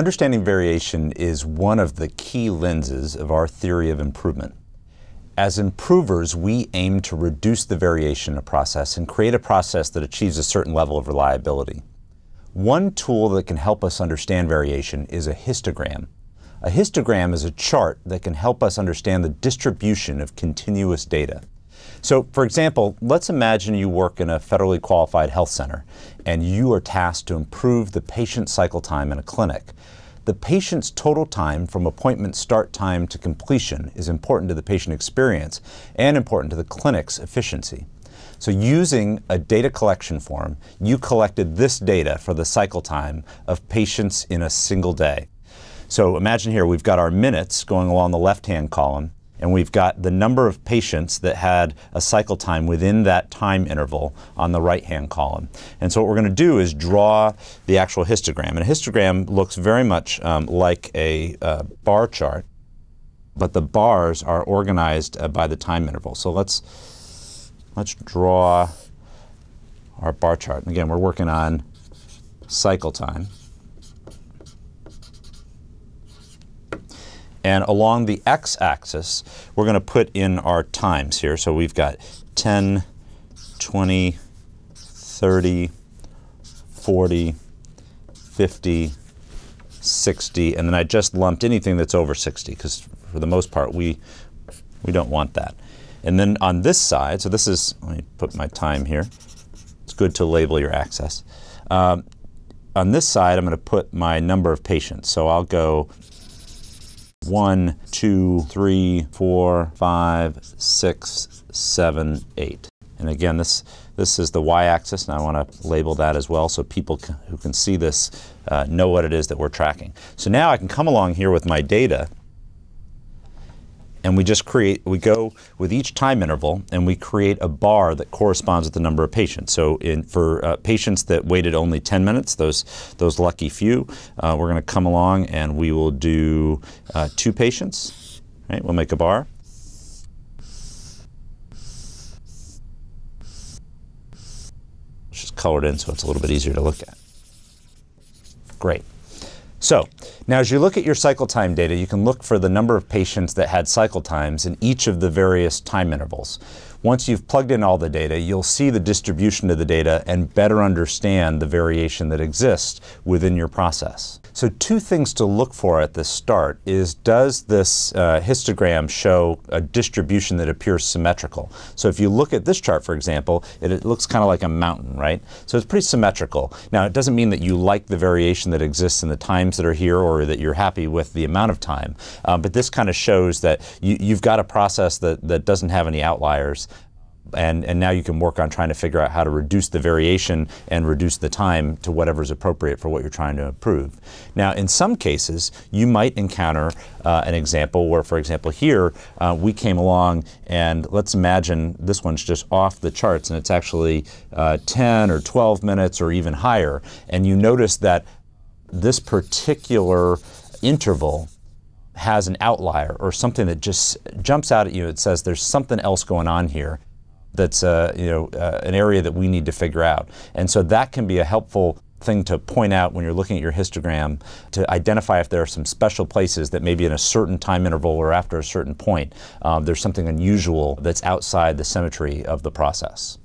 Understanding variation is one of the key lenses of our theory of improvement. As improvers, we aim to reduce the variation in a process and create a process that achieves a certain level of reliability. One tool that can help us understand variation is a histogram. A histogram is a chart that can help us understand the distribution of continuous data. So, for example, let's imagine you work in a federally qualified health center and you are tasked to improve the patient cycle time in a clinic. The patient's total time from appointment start time to completion is important to the patient experience and important to the clinic's efficiency. So using a data collection form, you collected this data for the cycle time of patients in a single day. So imagine here we've got our minutes going along the left-hand column, and we've got the number of patients that had a cycle time within that time interval on the right-hand column. And so what we're going to do is draw the actual histogram. And a histogram looks very much like a bar chart, but the bars are organized by the time interval. So let's draw our bar chart. And again, we're working on cycle time. And along the x-axis, we're going to put in our times here. So we've got 10, 20, 30, 40, 50, 60, and then I just lumped anything that's over 60, because for the most part, we don't want that. And then on this side, so this is, let me put my time here. It's good to label your axis. On this side, I'm going to put my number of patients. So I'll go 1, 2, 3, 4, 5, 6, 7, 8. And again, this is the y-axis, and I want to label that as well so people who can see this know what it is that we're tracking. So now I can come along here with my data, and we go with each time interval and we create a bar that corresponds with the number of patients. So for patients that waited only 10 minutes, those lucky few, we're going to come along and we will do 2 patients, right? We'll make a bar. It's just colored in so it's a little bit easier to look at. Great. So now as you look at your cycle time data, you can look for the number of patients that had cycle times in each of the various time intervals. Once you've plugged in all the data, you'll see the distribution of the data and better understand the variation that exists within your process. So two things to look for at the start is, does this histogram show a distribution that appears symmetrical? So if you look at this chart, for example, it looks kind of like a mountain, right? So it's pretty symmetrical. Now, it doesn't mean that you like the variation that exists in the times that are here or that you're happy with the amount of time, but this kind of shows that you've got a process that doesn't have any outliers. And now you can work on trying to figure out how to reduce the variation and reduce the time to whatever's appropriate for what you're trying to improve. Now, in some cases, you might encounter an example where, for example, here we came along and let's imagine this one's just off the charts and it's actually 10 or 12 minutes or even higher. And you notice that this particular interval has an outlier or something that just jumps out at you. It says there's something else going on here. That's an area that we need to figure out. And so that can be a helpful thing to point out when you're looking at your histogram, to identify if there are some special places that maybe in a certain time interval or after a certain point, there's something unusual that's outside the symmetry of the process.